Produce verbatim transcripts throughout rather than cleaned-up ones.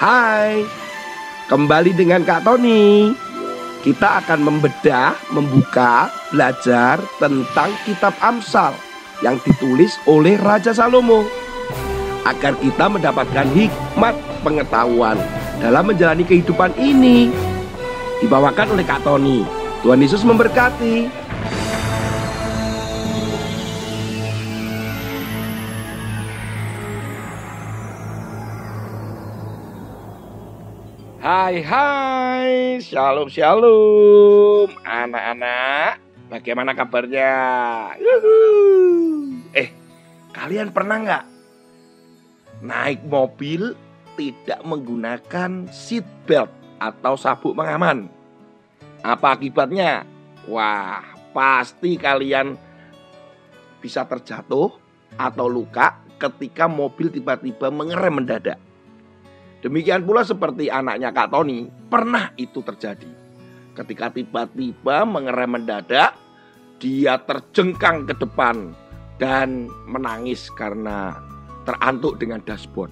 Hai, kembali dengan Kak Tony. Kita akan membedah, membuka, belajar tentang kitab Amsal yang ditulis oleh Raja Salomo, agar kita mendapatkan hikmat pengetahuan dalam menjalani kehidupan ini. Dibawakan oleh Kak Tony. Tuhan Yesus memberkati. Hai hai, shalom shalom anak-anak, bagaimana kabarnya? Yuhuu. Eh, kalian pernah nggak naik mobil tidak menggunakan seat belt atau sabuk pengaman? Apa akibatnya? Wah, pasti kalian bisa terjatuh atau luka ketika mobil tiba-tiba mengerem mendadak. Demikian pula seperti anaknya Kak Tony, pernah itu terjadi. Ketika tiba-tiba mengerem mendadak, dia terjengkang ke depan dan menangis karena terantuk dengan dashboard.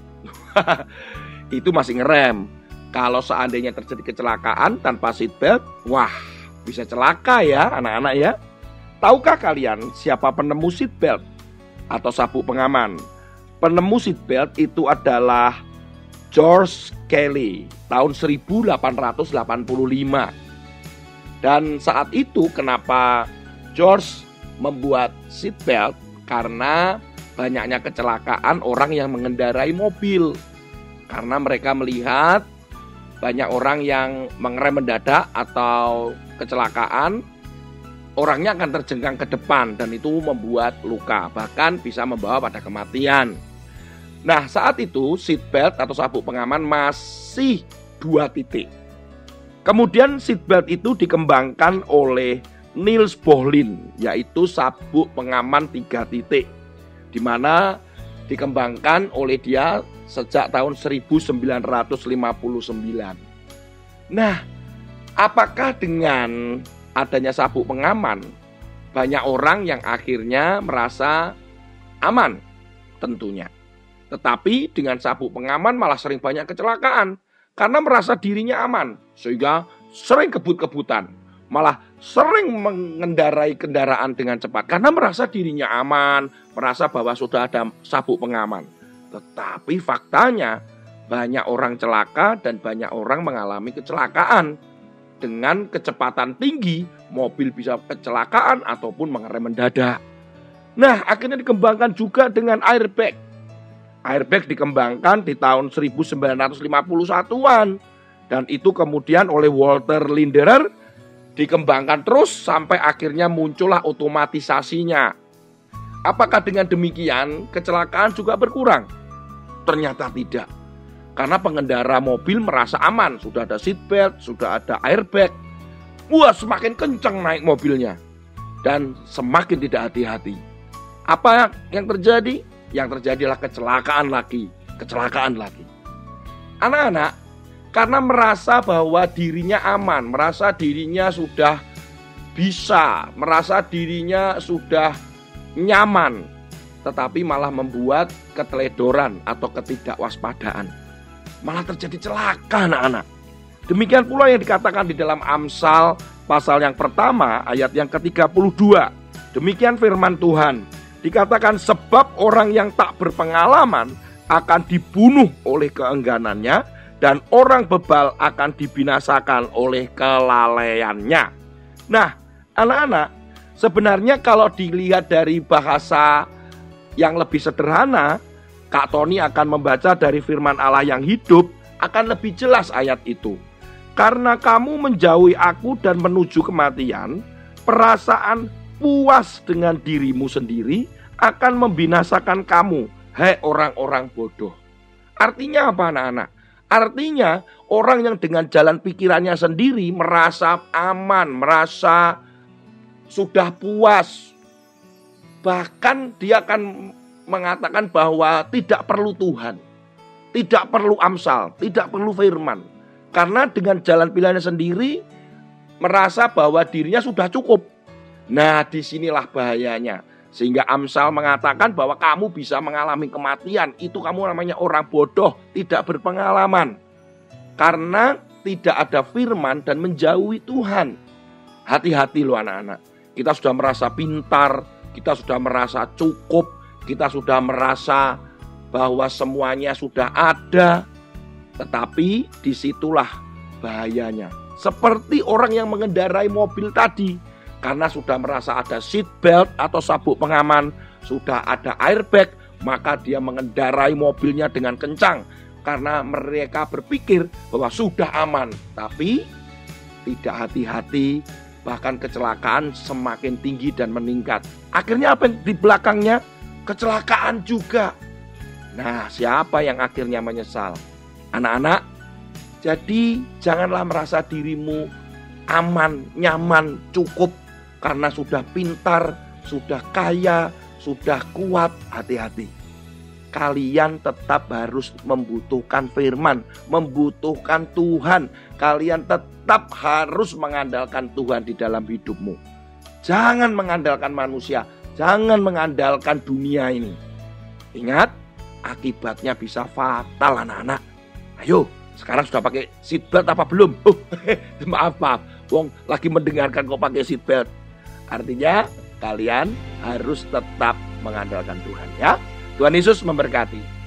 Itu masih ngerem. Kalau seandainya terjadi kecelakaan tanpa seatbelt, wah, bisa celaka ya anak-anak ya. Tahukah kalian siapa penemu seatbelt atau sabuk pengaman? Penemu seatbelt itu adalah George Kelly tahun seribu delapan ratus delapan puluh lima. Dan saat itu kenapa George membuat seatbelt? Karena banyaknya kecelakaan orang yang mengendarai mobil, karena mereka melihat banyak orang yang mengerem mendadak atau kecelakaan, orangnya akan terjengkang ke depan dan itu membuat luka, bahkan bisa membawa pada kematian. Nah, saat itu seatbelt atau sabuk pengaman masih dua titik. Kemudian seatbelt itu dikembangkan oleh Nils Bohlin, yaitu sabuk pengaman tiga titik, di mana dikembangkan oleh dia sejak tahun seribu sembilan ratus lima puluh sembilan. Nah, apakah dengan adanya sabuk pengaman, banyak orang yang akhirnya merasa aman? Tentunya. Tetapi dengan sabuk pengaman malah sering banyak kecelakaan karena merasa dirinya aman, sehingga sering kebut-kebutan, malah sering mengendarai kendaraan dengan cepat karena merasa dirinya aman, merasa bahwa sudah ada sabuk pengaman. Tetapi faktanya banyak orang celaka dan banyak orang mengalami kecelakaan. Dengan kecepatan tinggi, mobil bisa kecelakaan ataupun mengerem mendadak. Nah, akhirnya dikembangkan juga dengan airbag. Airbag dikembangkan di tahun seribu sembilan ratus lima puluh satuan. Dan itu kemudian oleh Walter Linderer dikembangkan terus sampai akhirnya muncullah otomatisasinya. Apakah dengan demikian kecelakaan juga berkurang? Ternyata tidak. Karena pengendara mobil merasa aman, sudah ada seatbelt, sudah ada airbag. Wah, semakin kencang naik mobilnya dan semakin tidak hati-hati. Apa yang terjadi? Yang terjadilah kecelakaan lagi, kecelakaan lagi. Anak-anak, karena merasa bahwa dirinya aman, merasa dirinya sudah bisa, merasa dirinya sudah nyaman, tetapi malah membuat keteledoran atau ketidakwaspadaan. Malah terjadi celaka anak-anak. Demikian pula yang dikatakan di dalam Amsal pasal yang pertama ayat yang ke tiga puluh dua. Demikian firman Tuhan. Dikatakan sebab orang yang tak berpengalaman akan dibunuh oleh keengganannya, dan orang bebal akan dibinasakan oleh kelalaiannya. Nah, anak-anak, sebenarnya kalau dilihat dari bahasa yang lebih sederhana, Kak Tony akan membaca dari firman Allah yang hidup, akan lebih jelas ayat itu. Karena kamu menjauhi aku dan menuju kematian, perasaan puas dengan dirimu sendiri akan membinasakan kamu, hai orang-orang bodoh. Artinya apa anak-anak? Artinya orang yang dengan jalan pikirannya sendiri merasa aman, merasa sudah puas. Bahkan dia akan mengatakan bahwa tidak perlu Tuhan, tidak perlu Amsal, tidak perlu firman. Karena dengan jalan pilihannya sendiri merasa bahwa dirinya sudah cukup. Nah, disinilah bahayanya. Sehingga Amsal mengatakan bahwa kamu bisa mengalami kematian. Itu kamu namanya orang bodoh, tidak berpengalaman. karena tidak ada firman dan menjauhi Tuhan. Hati-hati loh anak-anak. Kita sudah merasa pintar, kita sudah merasa cukup, kita sudah merasa bahwa semuanya sudah ada. Tetapi disitulah bahayanya. Seperti orang yang mengendarai mobil tadi, karena sudah merasa ada seat belt atau sabuk pengaman, sudah ada airbag, maka dia mengendarai mobilnya dengan kencang. Karena mereka berpikir bahwa sudah aman, tapi tidak hati-hati, bahkan kecelakaan semakin tinggi dan meningkat. Akhirnya apa yang di belakangnya? Kecelakaan juga. Nah, siapa yang akhirnya menyesal? Anak-anak, jadi janganlah merasa dirimu aman, nyaman, cukup, karena sudah pintar, sudah kaya, sudah kuat. Hati-hati. Kalian tetap harus membutuhkan firman, membutuhkan Tuhan. Kalian tetap harus mengandalkan Tuhan di dalam hidupmu. Jangan mengandalkan manusia, jangan mengandalkan dunia ini. Ingat, akibatnya bisa fatal anak-anak. Ayo, sekarang sudah pakai seatbelt apa belum? Oh, maaf, maaf, wong lagi mendengarkan kok pakai seatbelt. Artinya kalian harus tetap mengandalkan Tuhan ya. Tuhan Yesus memberkati.